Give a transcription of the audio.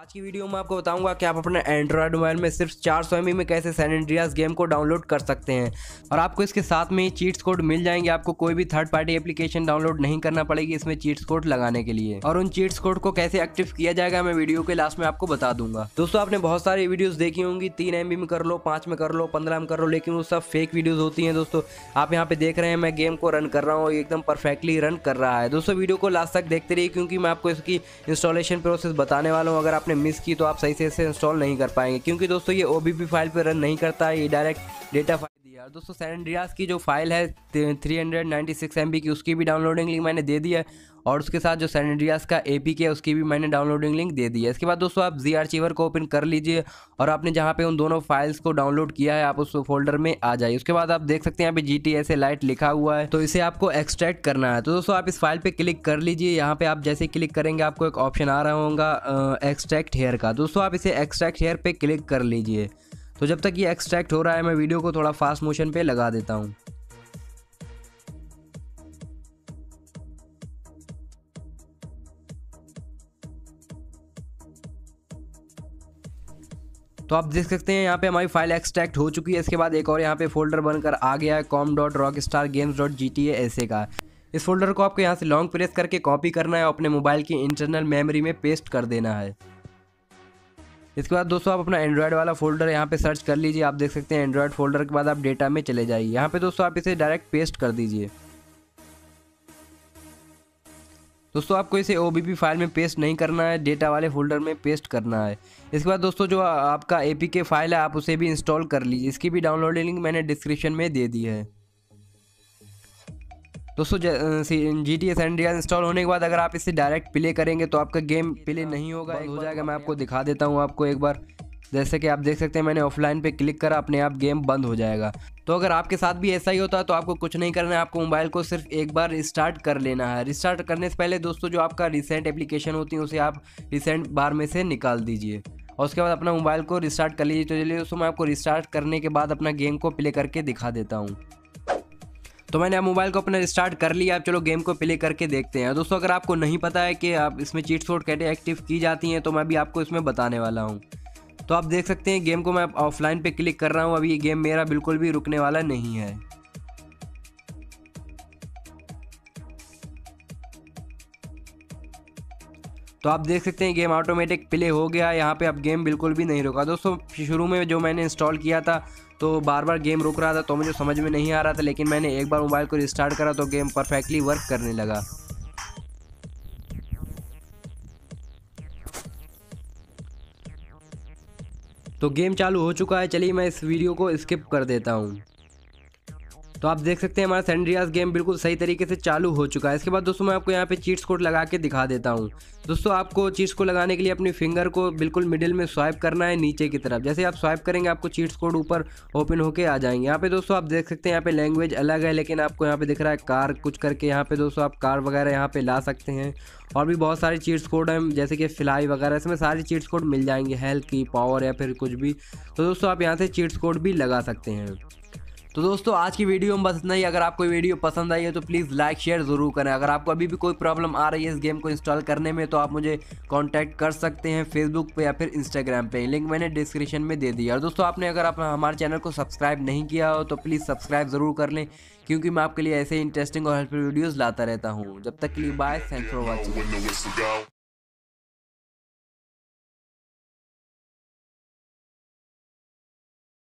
आज की वीडियो में आपको बताऊंगा कि आप अपने एंड्रॉयड मोबाइल में सिर्फ 400 MB में कैसे सैन एंड्रियास गेम को डाउनलोड कर सकते हैं। और आपको इसके साथ में ही चीट्स कोड मिल जाएंगे, आपको कोई भी थर्ड पार्टी एप्लीकेशन डाउनलोड नहीं करना पड़ेगी इसमें चीट्स कोड लगाने के लिए। और उन चीट्स कोड को कैसे एक्टिव किया जाएगा मैं वीडियो के लास्ट में आपको बता दूंगा। दोस्तों, आपने बहुत सारी वीडियोज देखी होंगी, 3 MB में कर लो, 5 में कर लो, 15 में कर लो, लेकिन वो सब फेक वीडियोज होती है। दोस्तों, आप यहाँ पे देख रहे हैं मैं गेम को रन कर रहा हूँ, एकदम परफेक्टली रन कर रहा है। दोस्तों, वीडियो को लास्ट तक देखते रहिए क्योंकि मैं आपको इसकी इंस्टॉलेशन प्रोसेस बताने वाला हूँ। अगर आपने मिस की तो आप सही से इसे इंस्टॉल नहीं कर पाएंगे क्योंकि दोस्तों ये OBP फाइल पर रन नहीं करता है, ये डायरेक्ट डेटा फाइल। यार दोस्तों, सैन एंड्रियास की जो फाइल है 396 MB की, उसकी भी डाउनलोडिंग लिंक मैंने दे दी है और उसके साथ जो सैन एंड्रियास का APK है उसकी भी मैंने डाउनलोडिंग लिंक दे दी है। इसके बाद दोस्तों आप ZArchiver को ओपन कर लीजिए और आपने जहाँ पे उन दोनों फाइल्स को डाउनलोड किया है आप उस फोल्डर में आ जाइए। उसके बाद आप देख सकते हैं यहाँ पे GTA लाइट लिखा हुआ है, तो इसे आपको एक्सट्रैक्ट करना है। तो दोस्तों आप इस फाइल पर क्लिक कर लीजिए। यहाँ पे आप जैसे क्लिक करेंगे आपको एक ऑप्शन आ रहा होगा एक्सट्रैक्ट हेयर का। दोस्तों आप इसे एक्सट्रैक्ट हेयर पर क्लिक कर लीजिए। तो जब तक ये एक्सट्रैक्ट हो रहा है मैं वीडियो को थोड़ा फास्ट मोशन पे लगा देता हूँ। तो आप देख सकते हैं यहाँ पे हमारी फाइल एक्सट्रैक्ट हो चुकी है। इसके बाद एक और यहाँ पे फोल्डर बनकर आ गया है com.rockstargames.gta ऐसे का। इस फोल्डर को आपको यहाँ से लॉन्ग प्रेस करके कॉपी करना है और अपने मोबाइल की इंटरनल मेमोरी में पेस्ट कर देना है। इसके बाद दोस्तों आप अपना एंड्रॉयड वाला फोल्डर यहाँ पे सर्च कर लीजिए। आप देख सकते हैं एंड्रॉयड फोल्डर के बाद आप डेटा में चले जाइए। यहाँ पे दोस्तों आप इसे डायरेक्ट पेस्ट कर दीजिए। दोस्तों आपको इसे OBP फाइल में पेस्ट नहीं करना है, डेटा वाले फोल्डर में पेस्ट करना है। इसके बाद दोस्तों जो आपका APK फाइल है आप उसे भी इंस्टॉल कर लीजिए। इसकी भी डाउनलोडिंग लिंक मैंने डिस्क्रिप्शन में दे दी है। दोस्तों GTA सैन एंड्रियास इंस्टॉल होने के बाद अगर आप इसे डायरेक्ट प्ले करेंगे तो आपका गेम प्ले नहीं होगा, हो जाएगा। मैं आपको दिखा देता हूं आपको एक बार। जैसे कि आप देख सकते हैं मैंने ऑफलाइन पे क्लिक करा, अपने आप गेम बंद हो जाएगा। तो अगर आपके साथ भी ऐसा ही होता है तो आपको कुछ नहीं करना है, आपको मोबाइल को सिर्फ एक बार रिस्टार्ट कर लेना है। रिस्टार्ट करने से पहले दोस्तों जो आपका रिसेंट एप्लीकेशन होती है उसे आप रिसेंट बार में से निकाल दीजिए और उसके बाद अपना मोबाइल को रिस्टार्ट कर लीजिए। तो चलिए दोस्तों मैं आपको रिस्टार्ट करने के बाद अपना गेम को प्ले करके दिखा देता हूँ। तो मैंने आप मोबाइल को अपना रिस्टार्ट कर लिया। आप चलो गेम को प्ले करके देखते हैं। दोस्तों अगर आपको नहीं पता है कि आप इसमें चीट्स कोड कैसे एक्टिव की जाती हैं तो मैं भी आपको इसमें बताने वाला हूं। तो आप देख सकते हैं गेम को मैं ऑफलाइन पे क्लिक कर रहा हूं। अभी ये गेम मेरा बिल्कुल भी रुकने वाला नहीं है। तो आप देख सकते हैं गेम ऑटोमेटिक प्ले हो गया। यहाँ पे अब गेम बिल्कुल भी नहीं रुका। दोस्तों शुरू में जो मैंने इंस्टॉल किया था तो बार बार गेम रुक रहा था तो मुझे समझ में नहीं आ रहा था, लेकिन मैंने एक बार मोबाइल को रिस्टार्ट करा तो गेम परफेक्टली वर्क करने लगा। तो गेम चालू हो चुका है। चलिए मैं इस वीडियो को स्किप कर देता हूँ। तो आप देख सकते हैं हमारा सैन एंड्रियास गेम बिल्कुल सही तरीके से चालू हो चुका है। इसके बाद दोस्तों मैं आपको यहाँ पे चीट्स कोड लगा के दिखा देता हूँ। दोस्तों आपको चीट्स कोड लगाने के लिए अपनी फिंगर को बिल्कुल मिडिल में स्वाइप करना है नीचे की तरफ। जैसे आप स्वाइप करेंगे आपको चीट्स कोड ऊपर ओपन होके आ जाएंगे। यहाँ पे दोस्तों आप देख सकते हैं यहाँ पे लैंग्वेज अलग है, लेकिन आपको यहाँ पे दिख रहा है कार कुछ करके। यहाँ पे दोस्तों आप कार वगैरह यहाँ पे ला सकते हैं और भी बहुत सारे चीट्स कोड हैं जैसे कि फ्लाई वगैरह, इसमें सारे चीट्स कोड मिल जाएंगे, हेल्थ की, पावर या फिर कुछ भी। तो दोस्तों आप यहाँ से चीट्स कोड भी लगा सकते हैं। तो दोस्तों आज की वीडियो में बस इतना ही। अगर आपको वीडियो पसंद आई है तो प्लीज़ लाइक शेयर ज़रूर करें। अगर आपको अभी भी कोई प्रॉब्लम आ रही है इस गेम को इंस्टॉल करने में तो आप मुझे कांटेक्ट कर सकते हैं फेसबुक पे या फिर इंस्टाग्राम पे। लिंक मैंने डिस्क्रिप्शन में दे दी है। और दोस्तों आपने अगर आप हमारे चैनल को सब्सक्राइब नहीं किया हो तो प्लीज़ सब्सक्राइब ज़रूर कर लें क्योंकि मैं आपके लिए ऐसे इंटरेस्टिंग और हेल्पफुल वीडियोज़ लाता रहता हूँ। जब तक के लिए बाय, थैंक्स फॉर वॉचिंग।